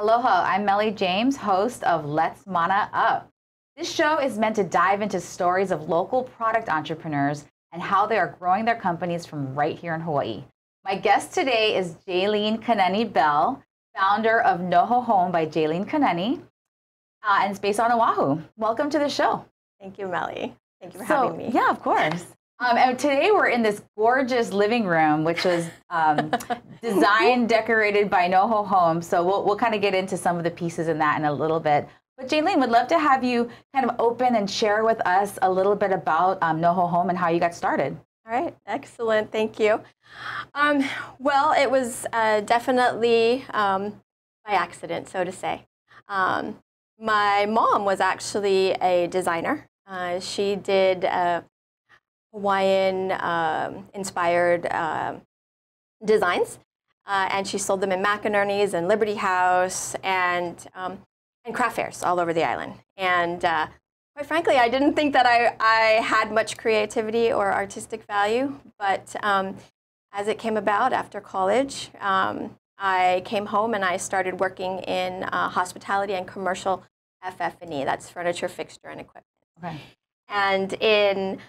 Aloha, I'm Melly James, host of Let's Mana Up. This show is meant to dive into stories of local product entrepreneurs and how they are growing their companies from right here in Hawaii. My guest today is Jalene Kanani Bell, founder of NoHo Home by Jalene Kanani, and it's based on Oahu. Welcome to the show. Thank you, Melly. Thank you for having me. Yeah, of course. And today we're in this gorgeous living room, which was designed, decorated by NoHo Home. So we'll kind of get into some of the pieces in that in a little bit. But Jalene, would love to have you kind of open and share with us a little bit about NoHo Home and how you got started. All right, excellent, thank you. Well, it was definitely by accident, so to say. My mom was actually a designer. She did Hawaiian-inspired designs, and she sold them in McInerney's and Liberty House and craft fairs all over the island. And quite frankly, I didn't think that I had much creativity or artistic value, but as it came about after college, I came home and I started working in hospitality and commercial FF&E. That's furniture, fixture, and equipment. Okay. And in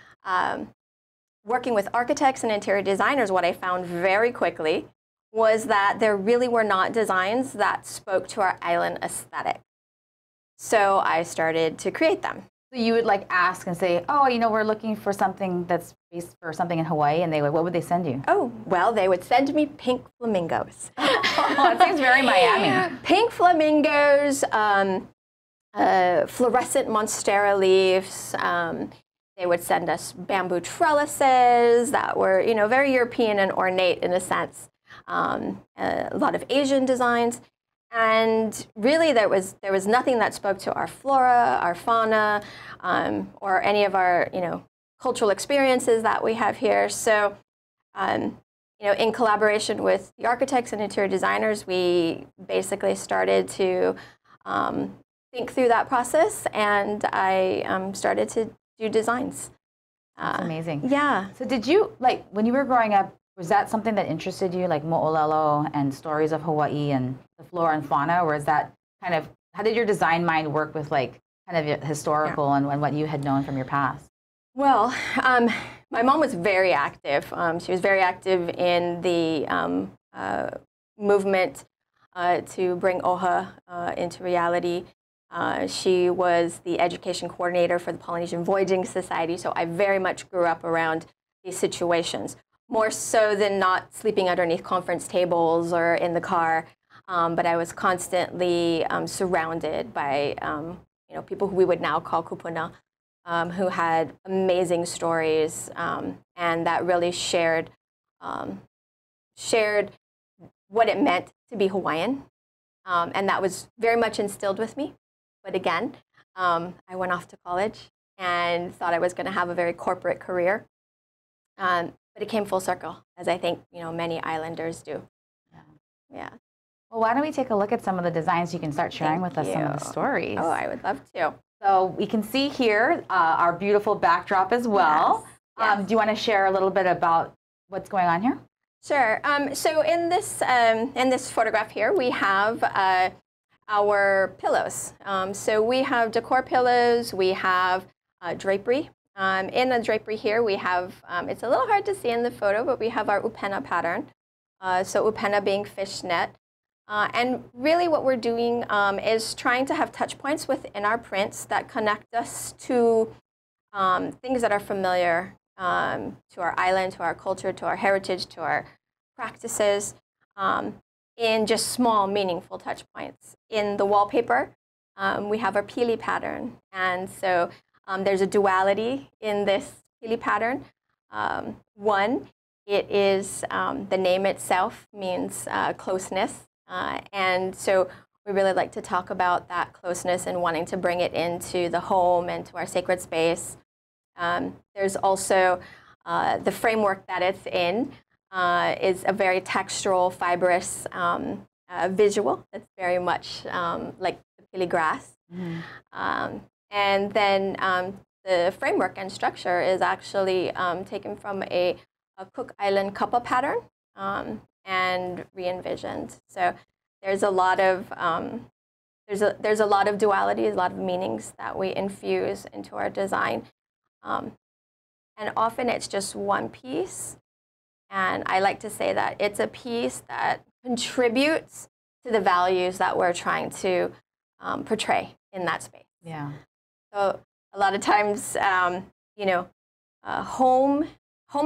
working with architects and interior designers, what I found very quickly was that there really were not designs that spoke to our island aesthetic. So I started to create them. So you would like ask and say, oh, you know, we're looking for something that's based for something in Hawaii, and they would, what would they send you? Oh, well, they would send me pink flamingos. Oh, it seems very Miami. Pink flamingos, fluorescent monstera leaves. They would send us bamboo trellises that were, you know, very European and ornate in a sense. A lot of Asian designs, and really there was nothing that spoke to our flora, our fauna, or any of our, you know, cultural experiences that we have here. So, you know, in collaboration with the architects and interior designers, we basically started to think through that process, and I started to do designs. That's amazing. Yeah. So did you, like, when you were growing up, was that something that interested you, like mo'olelo and stories of Hawaii and the flora and fauna, or is that kind of, how did your design mind work with like kind of historical and what you had known from your past? Well, my mom was very active. She was very active in the movement to bring OHA into reality. She was the education coordinator for the Polynesian Voyaging Society, so I very much grew up around these situations, more so than not sleeping underneath conference tables or in the car. But I was constantly surrounded by you know, people who we would now call kupuna, who had amazing stories, and that really shared what it meant to be Hawaiian. And that was very much instilled with me. But again, I went off to college and thought I was going to have a very corporate career. But it came full circle, as I think, you know, many islanders do. Yeah. Well, why don't we take a look at some of the designs? You can start sharing with us some of the stories. Oh, I would love to. So we can see here our beautiful backdrop as well. Yes. Do you want to share a little bit about what's going on here? Sure. So in this photograph here, we have our pillows. So we have decor pillows. We have drapery. In the drapery here, we have, it's a little hard to see in the photo, but we have our upena pattern. So upena being fishnet. And really what we're doing is trying to have touch points within our prints that connect us to things that are familiar to our island, to our culture, to our heritage, to our practices, in just small, meaningful touch points. In the wallpaper, we have our pili pattern. And so there's a duality in this pili pattern. One, it is the name itself means closeness, and so we really like to talk about that closeness and wanting to bring it into the home and to our sacred space. There's also the framework that it's in is a very textural, fibrous visual. It's very much like the pili grass. Mm. And then the framework and structure is actually taken from a Cook Island kapa pattern and re-envisioned. So there's a lot of there's a lot of duality, a lot of meanings that we infuse into our design, and often it's just one piece. And I like to say that it's a piece that contributes to the values that we're trying to portray in that space. Yeah. So a lot of times, you know, home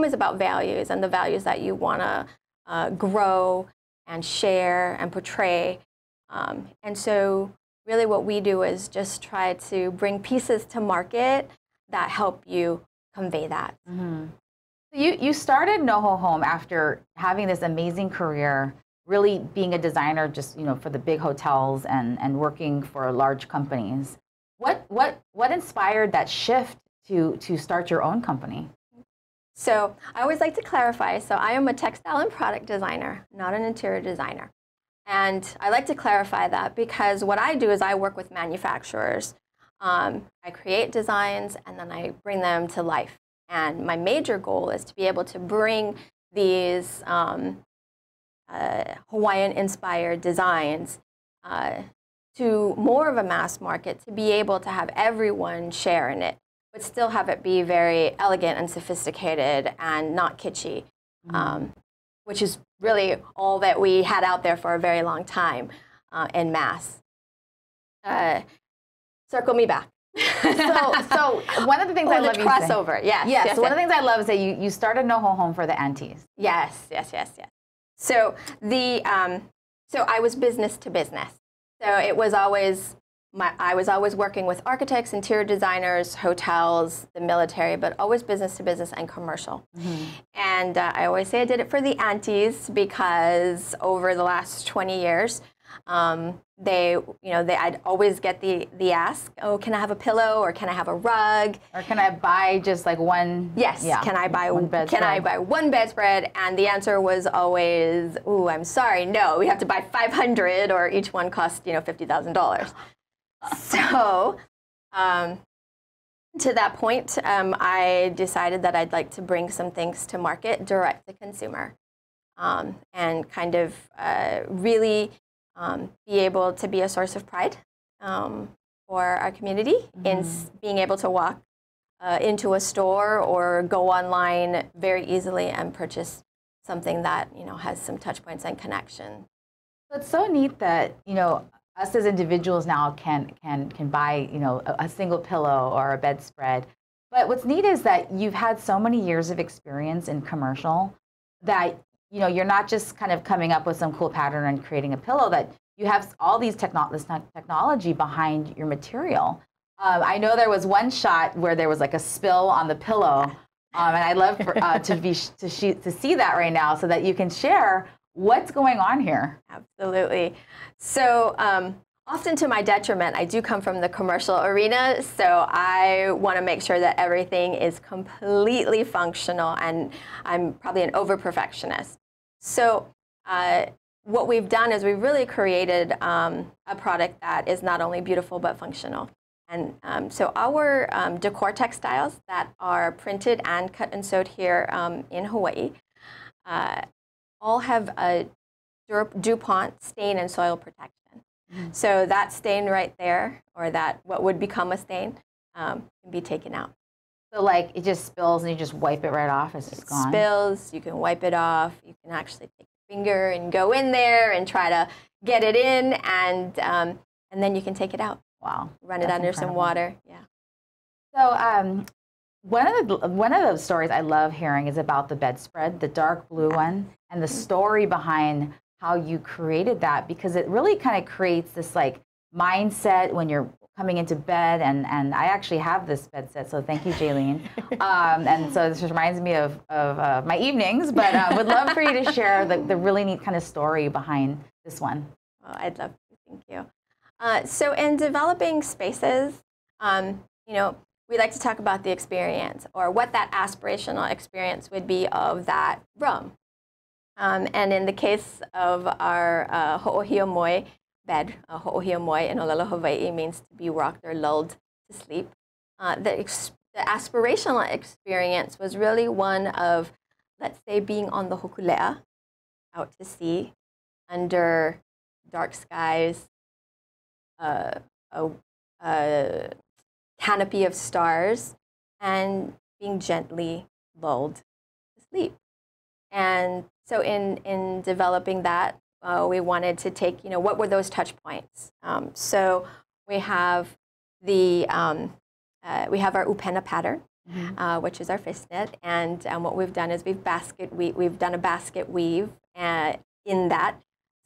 is about values and the values that you want to grow and share and portray. And so really what we do is just try to bring pieces to market that help you convey that. Mm-hmm. So you started NoHo Home after having this amazing career, really being a designer just, you know, for the big hotels and working for large companies. What inspired that shift to start your own company? So I always like to clarify. So I am a textile and product designer, not an interior designer. And I like to clarify that because what I do is I work with manufacturers. I create designs and then I bring them to life. And my major goal is to be able to bring these Hawaiian-inspired designs to more of a mass market, to be able to have everyone share in it, but still have it be very elegant and sophisticated and not kitschy, which is really all that we had out there for a very long time en masse. Circle me back. so one of the things I love crossover. Yes. So one of the things I love is that you started NoHo Home for the aunties. Yes. So the so I was business to business. So it was always I was always working with architects, interior designers, hotels, the military, but always business to business and commercial. Mm-hmm. And I always say I did it for the aunties because over the last 20 years, I'd always get the ask, oh, can I have a pillow or can I have a rug? Or can I buy just like one? Yes, yeah, can I buy one bedspread? And the answer was always, ooh, I'm sorry, no, we have to buy 500 or each one costs, you know, $50,000. So to that point, I decided that I'd like to bring some things to market, direct to consumer, and kind of really be able to be a source of pride for our community in being able to walk into a store or go online very easily and purchase something that, you know, has some touch points and connection. So it's so neat that, you know, us as individuals now can buy, you know, a single pillow or a bedspread. But what's neat is that you've had so many years of experience in commercial that, you know, you're not just kind of coming up with some cool pattern and creating a pillow, that you have all these technology behind your material. I know there was one shot where there was like a spill on the pillow, and I'd love for, to see that right now so that you can share what's going on here. Absolutely. So often to my detriment, I do come from the commercial arena, so I want to make sure that everything is completely functional, and I'm probably an over-perfectionist. So what we've done is we've really created a product that is not only beautiful but functional. And so our decor textiles that are printed and cut and sewed here in Hawaii all have a DuPont stain and soil protection. So that stain right there, or that what would become a stain, can be taken out. So like it just spills and you just wipe it right off, it's just gone? It spills, you can wipe it off, you can actually take your finger and go in there and try to get it in, and then you can take it out. Wow. Run it under some water, yeah. So one of the stories I love hearing is about the bedspread, the dark blue one, and the story behind how you created that, because it really kind of creates this like mindset when you're coming into bed, and I actually have this bed set, so thank you, Jalene. And so this reminds me of my evenings, but would love for you to share the really neat kind of story behind this one. Well, I'd love to, thank you. So in developing spaces, you know, we like to talk about the experience or what that aspirational experience would be of that room. And in the case of our Ho'ohiomoi bed, Ho'ohiomoi in Olelo, Hawaii means to be rocked or lulled to sleep. The aspirational experience was really one of, let's say, being on the Hokulea, out to sea, under dark skies, a canopy of stars, and being gently lulled to sleep. And so in developing that, we wanted to take, what were those touch points? So we have the, we have our upena pattern, mm-hmm. Which is our fishnet. And what we've done is we've done a basket weave in that,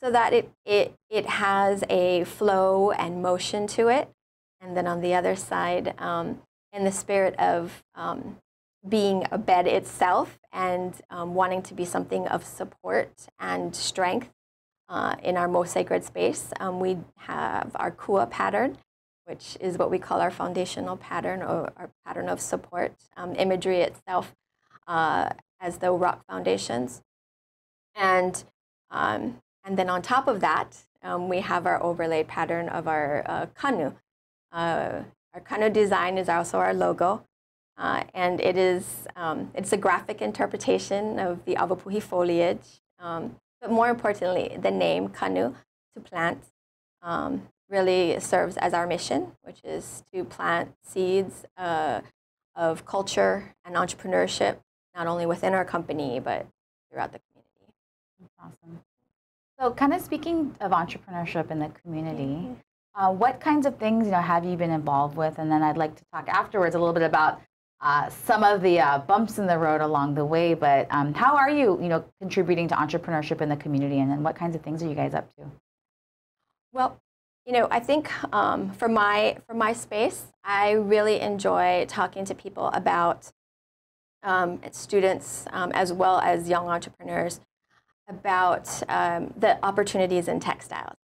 so that it has a flow and motion to it. And then on the other side, in the spirit of being a bed itself and wanting to be something of support and strength in our most sacred space, we have our kua pattern, which is what we call our foundational pattern, or our pattern of support, imagery itself as though rock foundations. And then on top of that, we have our overlay pattern of our kanu. Our kanu design is also our logo, and it is, it's a graphic interpretation of the avapuhi foliage, but more importantly, the name kanu, to plant, really serves as our mission, which is to plant seeds of culture and entrepreneurship, not only within our company, but throughout the community. That's awesome. So kind of speaking of entrepreneurship in the community, mm-hmm. What kinds of things have you been involved with? And then I'd like to talk afterwards a little bit about some of the bumps in the road along the way. But how are you contributing to entrepreneurship in the community? And then what kinds of things are you guys up to? Well, I think for my space, I really enjoy talking to people about students as well as young entrepreneurs about the opportunities in textiles.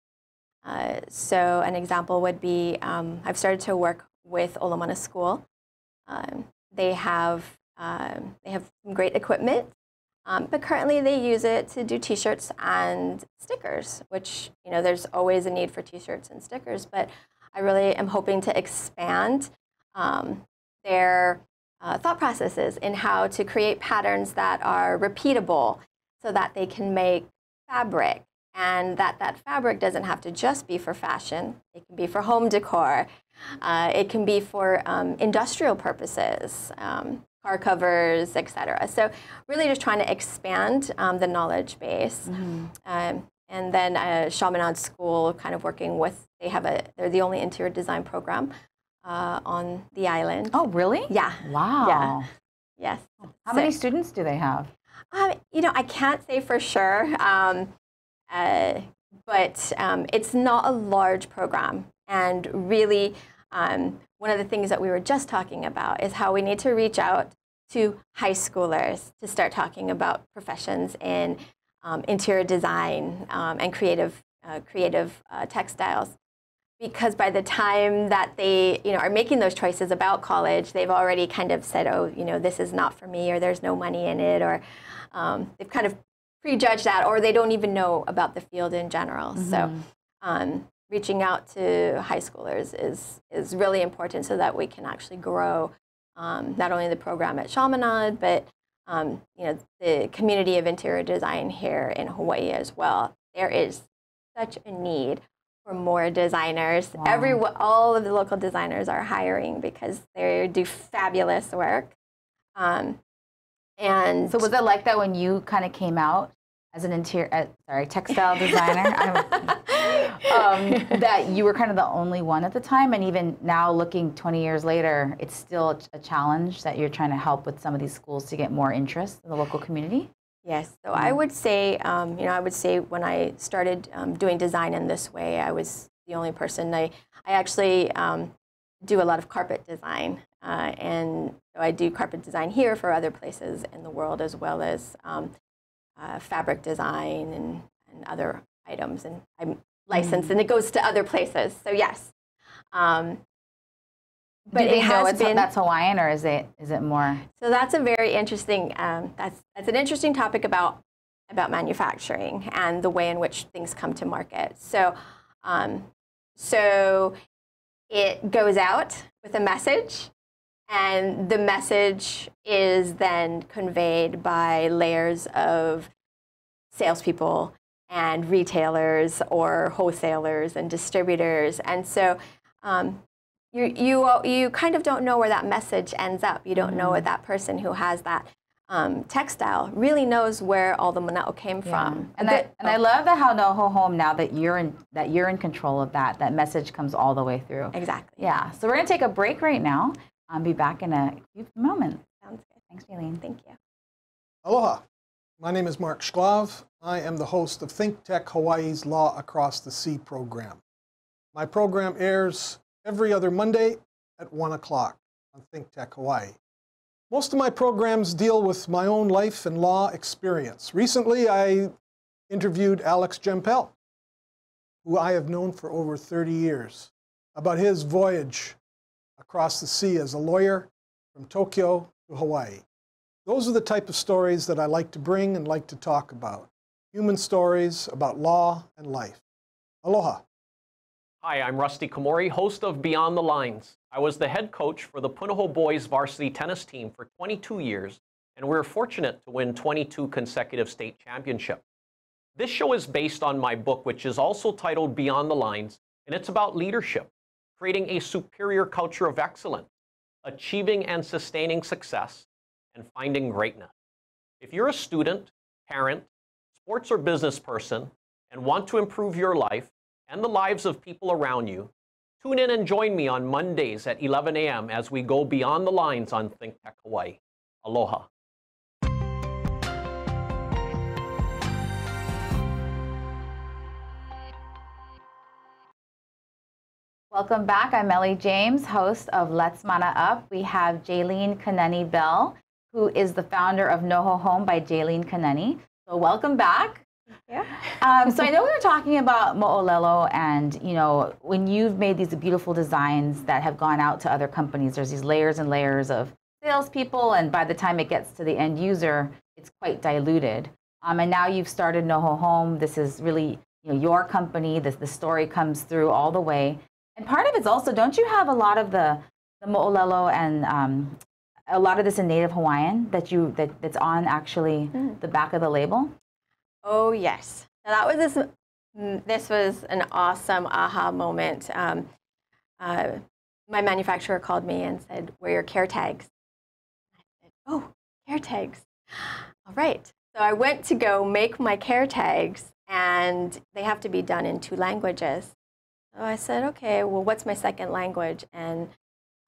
So an example would be, I've started to work with Olomana School. They have some great equipment, but currently they use it to do T-shirts and stickers, which, there's always a need for T-shirts and stickers, but I really am hoping to expand their thought processes in how to create patterns that are repeatable so that they can make fabric. And that fabric doesn't have to just be for fashion. It can be for home decor. It can be for industrial purposes, car covers, etc. So really just trying to expand the knowledge base. Mm-hmm. And then Chaminade School, kind of working with, they're the only interior design program on the island. Oh, really? Yeah. Wow. Yeah. Yes. How many students do they have? I can't say for sure. But it's not a large program, and really one of the things that we were just talking about is how we need to reach out to high schoolers to start talking about professions in interior design and creative textiles, because by the time that they are making those choices about college, they've already kind of said, oh, this is not for me, or there's no money in it, or they've kind of prejudge that, or they don't even know about the field in general. Mm-hmm. So reaching out to high schoolers is really important so that we can actually grow not only the program at Chaminade, but the community of interior design here in Hawaii as well. There is such a need for more designers. Wow. All of the local designers are hiring because they do fabulous work. And so was it like that when you kind of came out as an textile designer? That you were kind of the only one at the time, and even now looking 20 years later, it's still a challenge that you're trying to help with some of these schools to get more interest in the local community? Yes, so I would say, when I started doing design in this way, I was the only person. I actually do a lot of carpet design, and so I do carpet design here for other places in the world, as well as fabric design and other items, and I'm licensed, and it goes to other places, so yes. But do you know that's Hawaiian, or is it more? So that's a very interesting, that's an interesting topic about manufacturing and the way in which things come to market. So, it goes out with a message, and the message is then conveyed by layers of salespeople and retailers or wholesalers and distributors. And so you kind of don't know where that message ends up. You don't know what that person who has that textile really knows where all the mana'o came from. And I love that how NoHo Home, now that you're in control of that, that message comes all the way through. Exactly. Yeah. So we're gonna take a break right now. I'll be back in a few moments. Sounds good. Thanks, Jalene. Thank you. Aloha. My name is Mark Shklav. I am the host of Think Tech Hawaii's Law Across the Sea program. My program airs every other Monday at 1 o'clock on Think Tech Hawaii. Most of my programs deal with my own life and law experience. Recently, I interviewed Alex Jempel, who I have known for over 30 years, about his voyage across the sea as a lawyer from Tokyo to Hawaii. Those are the type of stories that I like to bring and like to talk about. Human stories about law and life. Aloha. Hi, I'm Rusty Komori, host of Beyond the Lines. I was the head coach for the Punahou boys varsity tennis team for 22 years, and we were fortunate to win 22 consecutive state championships. This show is based on my book, which is also titled Beyond the Lines, and it's about leadership, creating a superior culture of excellence, achieving and sustaining success, and finding greatness. If you're a student, parent, sports or business person, and want to improve your life and the lives of people around you, tune in and join me on Mondays at 11 a.m. as we go beyond the lines on Think Tech Hawaii. Aloha. Welcome back. I'm Ellie James, host of Let's Mana Up. We have Jalene Kanani Bell, who is the founder of NoHo Home by Jalene Kanani. So welcome back. Yeah. So I know we were talking about Mo'olelo, and you know, when you've made these beautiful designs that have gone out to other companies, there's these layers and layers of salespeople, and by the time it gets to the end user, it's quite diluted. And now you've started NoHo Home. This is really, you know, your company. The story comes through all the way. And part of it's also, don't you have a lot of the mo'olelo and a lot of this in Native Hawaiian that's on actually the back of the label? Oh yes, now that was this was an awesome aha moment. My manufacturer called me and said, "Where are your care tags?" I said, "Oh, care tags. All right." So I went to go make my care tags, and they have to be done in 2 languages. So I said, "Okay, well, what's my second language?" And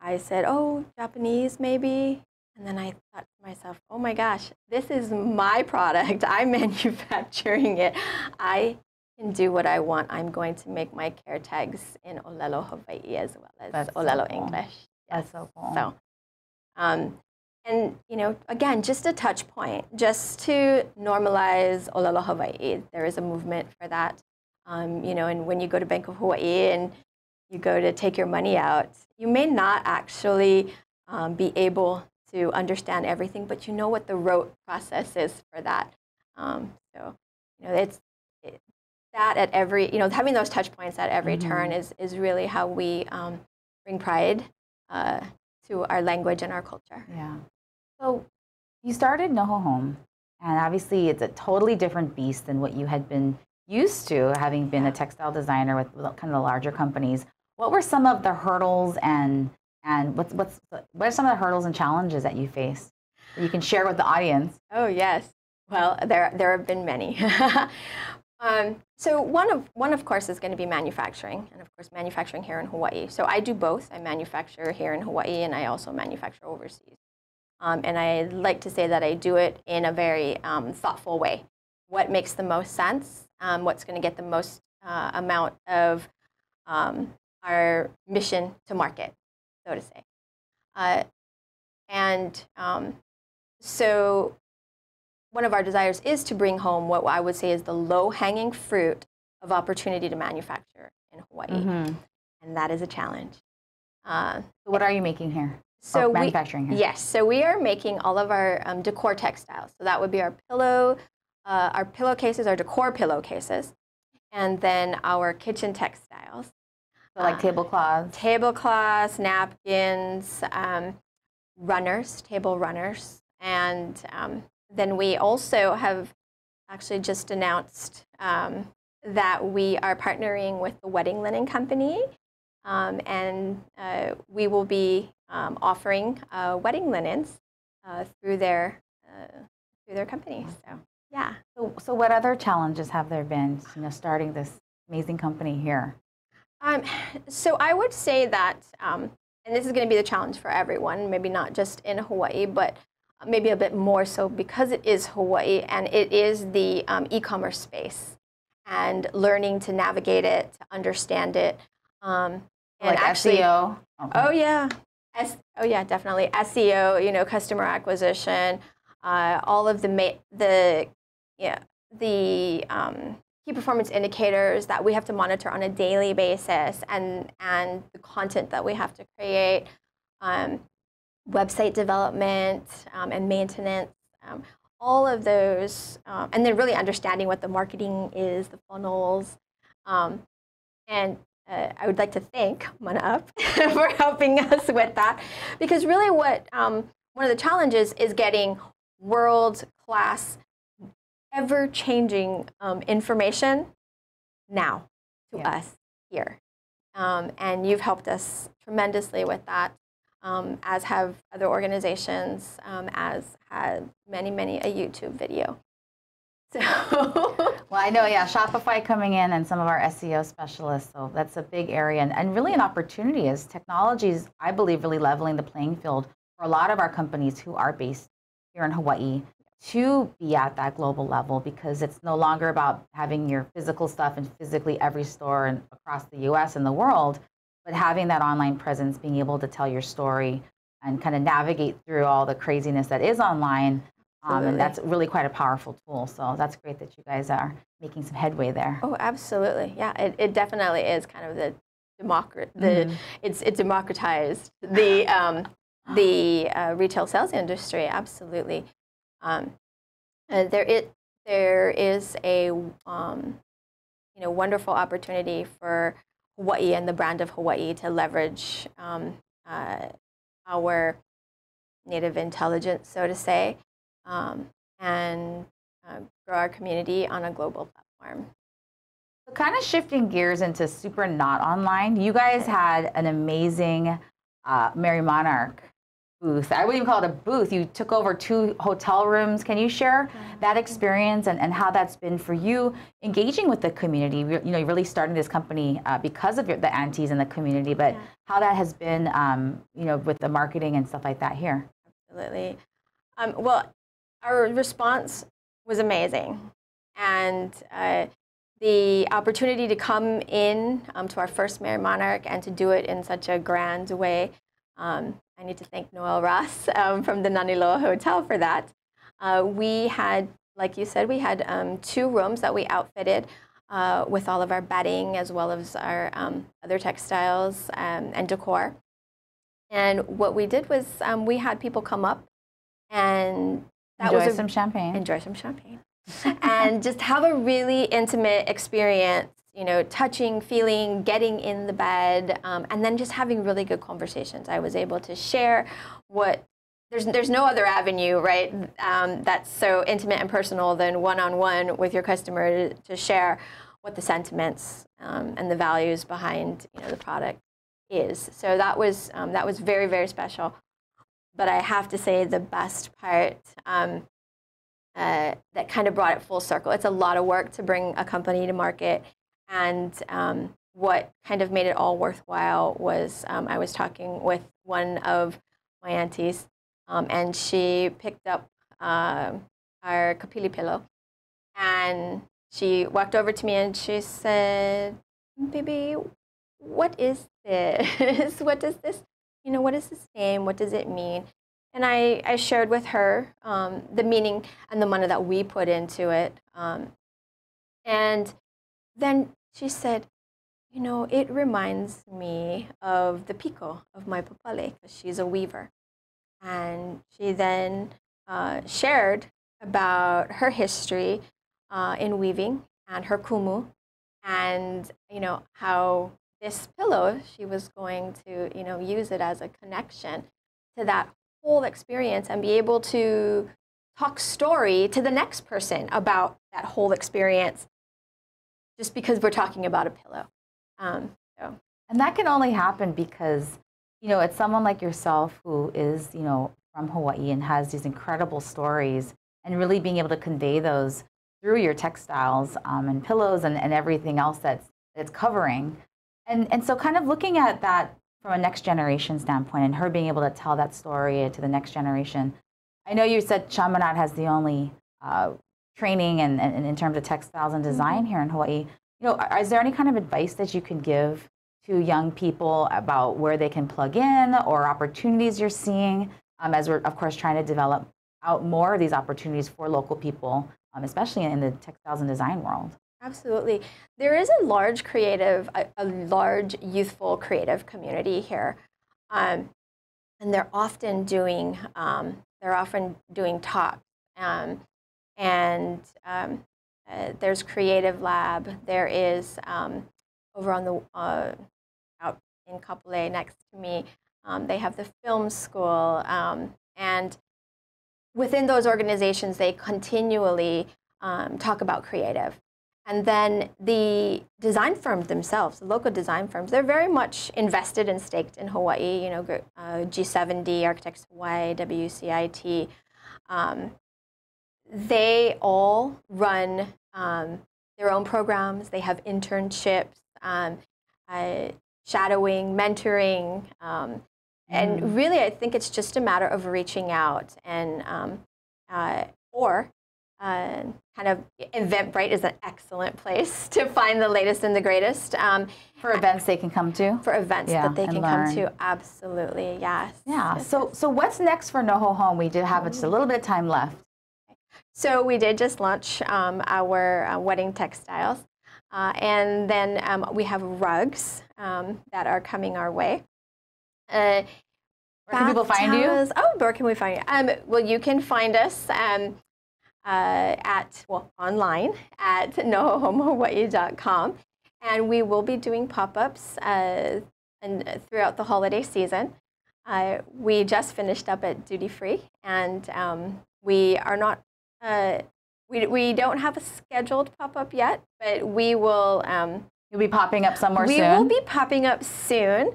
I said, oh, Japanese maybe. And then I thought to myself, oh my gosh, this is my product. I'm manufacturing it. I can do what I want. I'm going to make my care tags in Olelo Hawaii as well as that's Olelo so cool. English. Yes. That's so cool. So, and, you know, again, just a touch point, just to normalize Olelo Hawaii. There is a movement for that. You know, and when you go to Bank of Hawaii and you go to take your money out, you may not actually be able to understand everything, but you know what the rote process is for that. So, you know, it's that at every, you know, having those touch points at every turn is really how we bring pride to our language and our culture. Yeah. So you started NoHo Home, and obviously it's a totally different beast than what you had been used to, having been a textile designer with kind of the larger companies. What were some of the hurdles and what are some of the hurdles and challenges that you faced that you can share with the audience? Oh yes, well there have been many. So one of course is going to be manufacturing, and of course manufacturing here in Hawaii. So I do both. I manufacture here in Hawaii, and I also manufacture overseas. And I like to say that I do it in a very thoughtful way. What makes the most sense? What's going to get the most amount of our mission to market, so to say. So one of our desires is to bring home what I would say is the low-hanging fruit of opportunity to manufacture in Hawaii. And that is a challenge. So what are you making here? So manufacturing here? Yes, so we are making all of our decor textiles. So that would be our pillow. Our pillowcases, our decor pillowcases, and then our kitchen textiles. So like tablecloths? Tablecloths, napkins, runners, table runners. And then we also have actually just announced that we are partnering with the Wedding Linen Company, and we will be offering wedding linens through their company. So yeah. So what other challenges have there been, you know, starting this amazing company here? So I would say that, and this is going to be the challenge for everyone, maybe not just in Hawaii, but maybe a bit more so because it is Hawaii and it is the e-commerce space, and learning to navigate it, to understand it. And like actually, SEO? Okay. Oh, yeah. Definitely. SEO, you know, customer acquisition, all of the key performance indicators that we have to monitor on a daily basis, and the content that we have to create, website development and maintenance, all of those, and then really understanding what the marketing is, the funnels, and I would like to thank Mana Up for helping us with that, because really what one of the challenges is getting world-class, ever-changing information now to us here. And you've helped us tremendously with that, as have other organizations, as had many a YouTube video. So well, I know, yeah, Shopify coming in and some of our SEO specialists, so that's a big area, and really an opportunity, is technology is, I believe, really leveling the playing field for a lot of our companies who are based here in Hawaii to be at that global level, because it's no longer about having your physical stuff in physically every store and across the U.S. and the world, but having that online presence, being able to tell your story and kind of navigate through all the craziness that is online. And that's really quite a powerful tool. So that's great that you guys are making some headway there. Oh, absolutely. Yeah, it definitely is kind of the it's democratized the retail sales industry, absolutely. There is a you know, wonderful opportunity for Hawaii and the brand of Hawaii to leverage our native intelligence, so to say, and grow our community on a global platform. So kind of shifting gears into super not online, you guys had an amazing Merrie Monarch booth. I wouldn't even call it a booth. You took over 2 hotel rooms. Can you share that experience and how that's been for you, engaging with the community? You know, you're really starting this company because of the aunties in the community, but how that has been, you know, with the marketing and stuff like that here. Absolutely. Well, our response was amazing. And the opportunity to come in to our first Merrie Monarch and to do it in such a grand way, I need to thank Noel Ross from the Nani Loa Hotel for that. We had, like you said, we had 2 rooms that we outfitted with all of our bedding, as well as our other textiles and decor. And what we did was we had people come up and enjoy some champagne, and just have a really intimate experience. You know, touching, feeling, getting in the bed, and then just having really good conversations. I was able to share what, there's no other avenue, right, that's so intimate and personal than one-on-one with your customer to share what the sentiments and the values behind, you know, the product is. So that was very, very special. But I have to say the best part, that kind of brought it full circle. It's a lot of work to bring a company to market. And what kind of made it all worthwhile was I was talking with one of my aunties, and she picked up our kapili pillow. And she walked over to me and she said, "Baby, what is this? What does this, you know, what is this name? What does it mean?" And I shared with her the meaning and the money that we put into it. And then she said, "You know, it reminds me of the piko of my papale," because she's a weaver. And she then shared about her history in weaving and her kumu, and, you know, how this pillow, she was going to, you know, use it as a connection to that whole experience and be able to Talk story to the next person about that whole experience just because we're talking about a pillow. And that can only happen because, you know, it's someone like yourself who is, you know, from Hawaii and has these incredible stories and really being able to convey those through your textiles and pillows and everything else that's covering. And so kind of looking at that from a next generation standpoint and her being able to tell that story to the next generation. I know you said Chaminade has the only training and in terms of textiles and design here in Hawaii. You know, is there any kind of advice that you can give to young people about where they can plug in or opportunities you're seeing as we're, of course, trying to develop out more of these opportunities for local people, especially in the textiles and design world? Absolutely. There is a large creative, a large youthful creative community here. And they're often doing talks. There's Creative Lab. There is, over on the, out in Kapolei next to me, they have the film school. And within those organizations, they continually talk about creative. And then the design firms themselves, the local design firms, they're very much invested and staked in Hawaii, you know, G70, Architects of Hawaii, WCIT. They all run their own programs. They have internships, shadowing, mentoring. And really, I think it's just a matter of reaching out and kind of Eventbrite is an excellent place to find the latest and the greatest. For events they can come to? For events that they can come to, absolutely, yes. Yeah, so what's next for NoHo Home? We did have just a little bit of time left. So we did just launch our wedding textiles. And then we have rugs that are coming our way. Where can people find you? Oh, where can we find you? Well, you can find us online at nohohomehawaii.com, and we will be doing pop-ups throughout the holiday season. We just finished up at Duty Free, and we are not we don't have a scheduled pop-up yet, but we will. You'll be popping up somewhere soon. We will be popping up soon.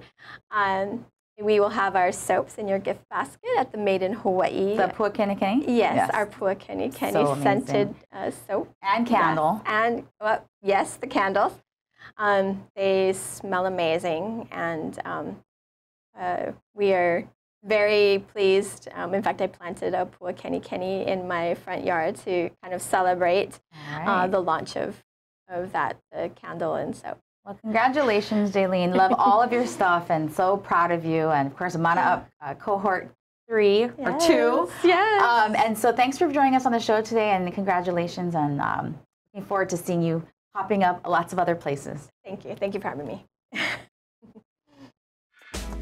We will have our soaps in your gift basket at the Made in Hawaii. The Puakenikeni? Yes, our Puakenikeni scented soap. And candle. Yes. And, well, yes, the candles. They smell amazing, and we are very pleased. In fact, I planted a Puakenikeni in my front yard to kind of celebrate the launch of that candle and soap. Well, congratulations, Jalene. Love all of your stuff and so proud of you. And, of course, Mana Up Cohort 3 or 2. Yes. And so thanks for joining us on the show today, and congratulations. And looking forward to seeing you popping up lots of other places. Thank you. Thank you for having me.